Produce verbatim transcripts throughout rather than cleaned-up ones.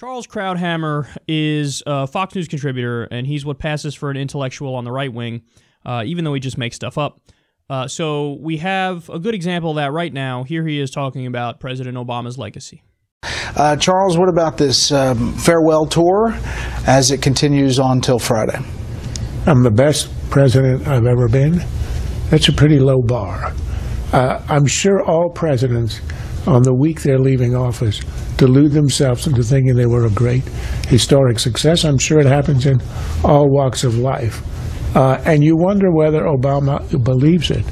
Charles Krauthammer is a Fox News contributor, and he's what passes for an intellectual on the right wing, uh, even though he just makes stuff up. Uh, so we have a good example of that right now. Here he is talking about President Obama's legacy. Uh, Charles, what about this um, farewell tour as it continues on till Friday? I'm the best president I've ever been. That's a pretty low bar. Uh, I'm sure all presidents, on the week they're leaving office, delude themselves into thinking they were a great historic success. I'm sure it happens in all walks of life. Uh, and you wonder whether Obama believes it.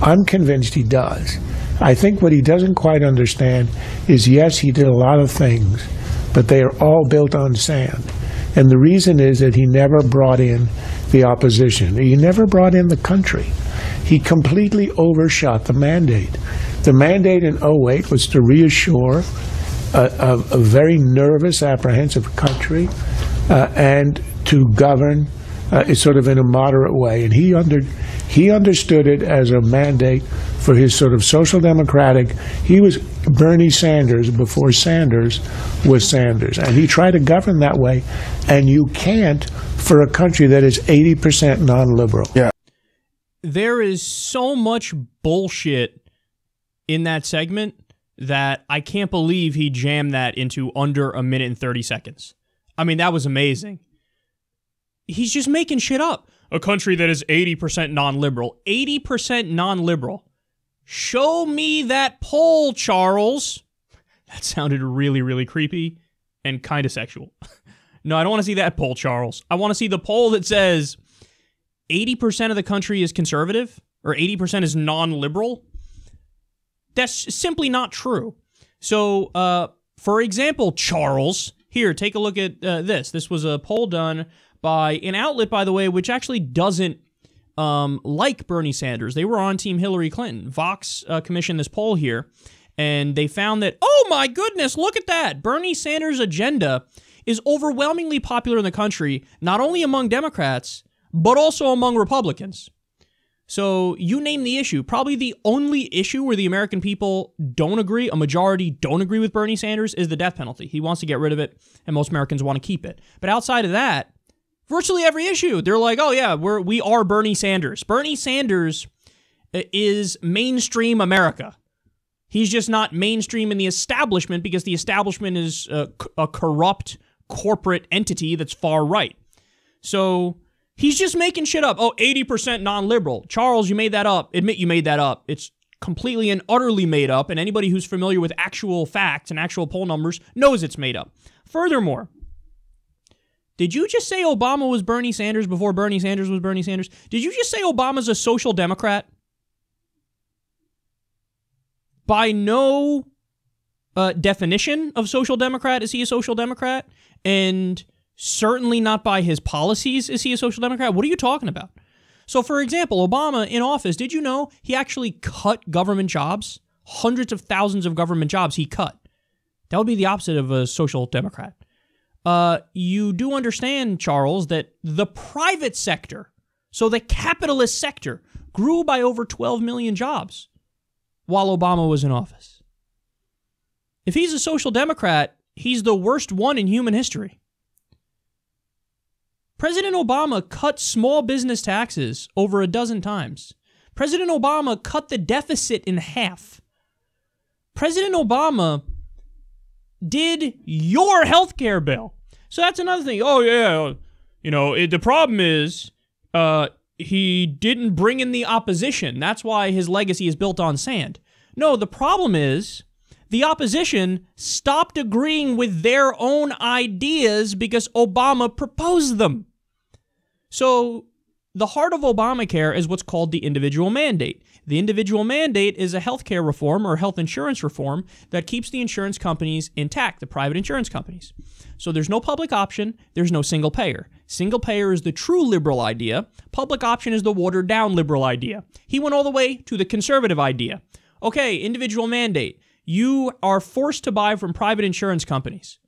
I'm convinced he does. I think what he doesn't quite understand is, yes, he did a lot of things, but they are all built on sand. And the reason is that he never brought in the opposition. He never brought in the country. He completely overshot the mandate. The mandate in oh eight was to reassure a, a, a very nervous, apprehensive country uh, and to govern uh, sort of in a moderate way. And he under, he understood it as a mandate for his sort of social democratic. He was Bernie Sanders before Sanders was Sanders. And he tried to govern that way. And you can't for a country that is eighty percent non-liberal. Yeah. There is so much bullshit in that segment that I can't believe he jammed that into under a minute and thirty seconds. I mean, that was amazing. He's just making shit up. A country that is eighty percent non-liberal. eighty percent non-liberal. Show me that poll, Charles. That sounded really, really creepy and kind of sexual. No, I don't want to see that poll, Charles. I want to see the poll that says eighty percent of the country is conservative, or eighty percent is non-liberal? That's simply not true. So, uh, for example, Charles, here, take a look at uh, this. This was a poll done by an outlet, by the way, which actually doesn't um, like Bernie Sanders. They were on Team Hillary Clinton. Vox uh, commissioned this poll here, and they found that, oh my goodness, look at that! Bernie Sanders' agenda is overwhelmingly popular in the country, not only among Democrats, but also among Republicans. So you name the issue. Probably the only issue where the American people don't agree, a majority don't agree with Bernie Sanders, is the death penalty. He wants to get rid of it, and most Americans want to keep it. But outside of that, virtually every issue, they're like, oh yeah, we're, we are Bernie Sanders. Bernie Sanders is mainstream America. He's just not mainstream in the establishment because the establishment is a, a corrupt corporate entity that's far right. So he's just making shit up. Oh, eighty percent non-liberal. Charles, you made that up. Admit you made that up. It's completely and utterly made up, and anybody who's familiar with actual facts and actual poll numbers knows it's made up. Furthermore, did you just say Obama was Bernie Sanders before Bernie Sanders was Bernie Sanders? Did you just say Obama's a social democrat? By no uh, definition of social democrat is he a social democrat, and certainly not by his policies is he a social democrat. What are you talking about? So, for example, Obama in office, did you know he actually cut government jobs? Hundreds of thousands of government jobs he cut. That would be the opposite of a social democrat. Uh, you do understand, Charles, that the private sector, so the capitalist sector, grew by over twelve million jobs while Obama was in office. If he's a social democrat, he's the worst one in human history. President Obama cut small business taxes over a dozen times. President Obama cut the deficit in half. President Obama did your health care bill. So that's another thing. Oh, yeah. You know, it, the problem is uh, he didn't bring in the opposition. That's why his legacy is built on sand. No, the problem is the opposition stopped agreeing with their own ideas because Obama proposed them. So the heart of Obamacare is what's called the individual mandate. The individual mandate is a health care reform or health insurance reform that keeps the insurance companies intact, the private insurance companies. So there's no public option, there's no single payer. Single payer is the true liberal idea. Public option is the watered down liberal idea. He went all the way to the conservative idea. Okay, individual mandate. You are forced to buy from private insurance companies.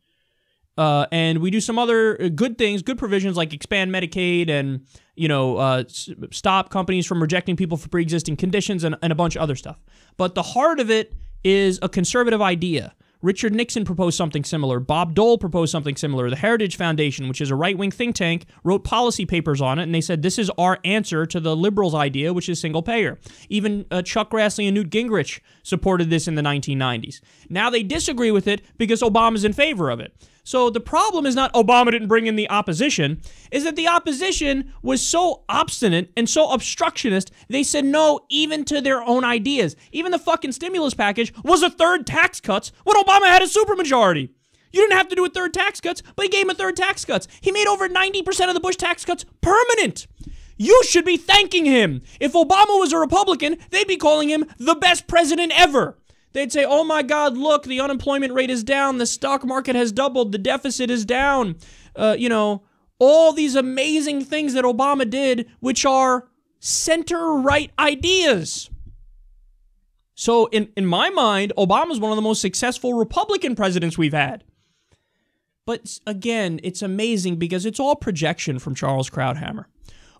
Uh, and we do some other good things, good provisions like expand Medicaid and, you know, uh, stop companies from rejecting people for pre-existing conditions and, and a bunch of other stuff. But the heart of it is a conservative idea Richard Nixon proposed something similar. Bob Dole proposed something similar. The Heritage Foundation, which is a right-wing think tank, wrote policy papers on it, and they said this is our answer to the liberals' idea, which is single payer. Even uh, Chuck Grassley and Newt Gingrich supported this in the nineteen nineties. Now they disagree with it because Obama's in favor of it. So the problem is not Obama didn't bring in the opposition, is that the opposition was so obstinate and so obstructionist, they said no even to their own ideas. Even the fucking stimulus package was a third tax cuts when Obama had a supermajority. You didn't have to do a third tax cuts, but he gave him a third tax cuts. He made over ninety percent of the Bush tax cuts permanent. You should be thanking him. If Obama was a Republican, they'd be calling him the best president ever. They'd say, oh my God, look, the unemployment rate is down, the stock market has doubled, the deficit is down. Uh, you know, all these amazing things that Obama did, which are center-right ideas. So in, in my mind, Obama's one of the most successful Republican presidents we've had. But again, it's amazing because it's all projection from Charles Krauthammer.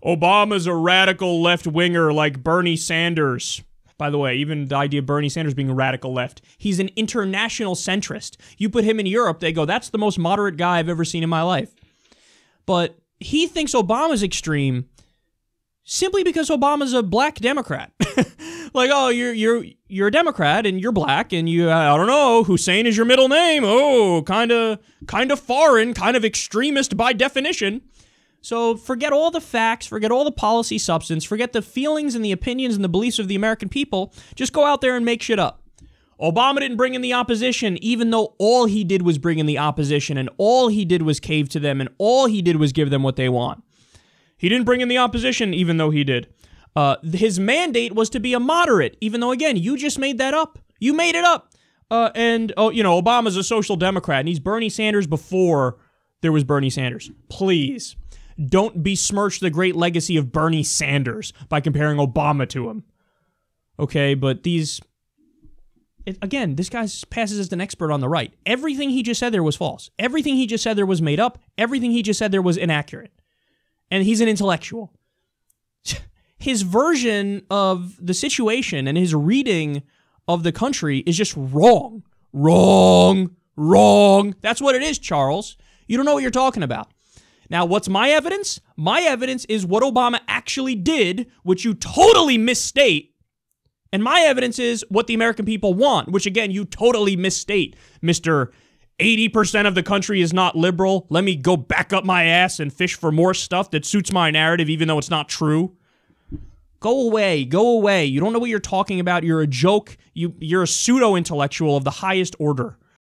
Obama's a radical left-winger like Bernie Sanders. By the way, even the idea of Bernie Sanders being a radical left, he's an international centrist. You put him in Europe, they go, that's the most moderate guy I've ever seen in my life. But he thinks Obama's extreme simply because Obama's a black Democrat. Like, oh, you're you're you're a Democrat and you're black and you, I don't know, Hussein is your middle name. Oh, kind of kind of foreign, kind of extremist by definition. So forget all the facts, forget all the policy substance, forget the feelings and the opinions and the beliefs of the American people. Just go out there and make shit up. Obama didn't bring in the opposition, even though all he did was bring in the opposition, and all he did was cave to them, and all he did was give them what they want. He didn't bring in the opposition, even though he did. Uh, his mandate was to be a moderate, even though, again, you just made that up. You made it up. Uh, and, oh, you know, Obama's a social Democrat, and he's Bernie Sanders before there was Bernie Sanders. Please. Don't besmirch the great legacy of Bernie Sanders by comparing Obama to him. Okay, but these... It, again, this guy passes as an expert on the right. Everything he just said there was false. Everything he just said there was made up. Everything he just said there was inaccurate. And he's an intellectual. His version of the situation and his reading of the country is just wrong. Wrong. Wrong. That's what it is, Charles. You don't know what you're talking about. Now, what's my evidence? My evidence is what Obama actually did, which you totally misstate. And my evidence is what the American people want, which, again, you totally misstate. Mister eighty percent of the country is not liberal. Let me go back up my ass and fish for more stuff that suits my narrative, even though it's not true. Go away. Go away. You don't know what you're talking about. You're a joke. You, you're a pseudo-intellectual of the highest order.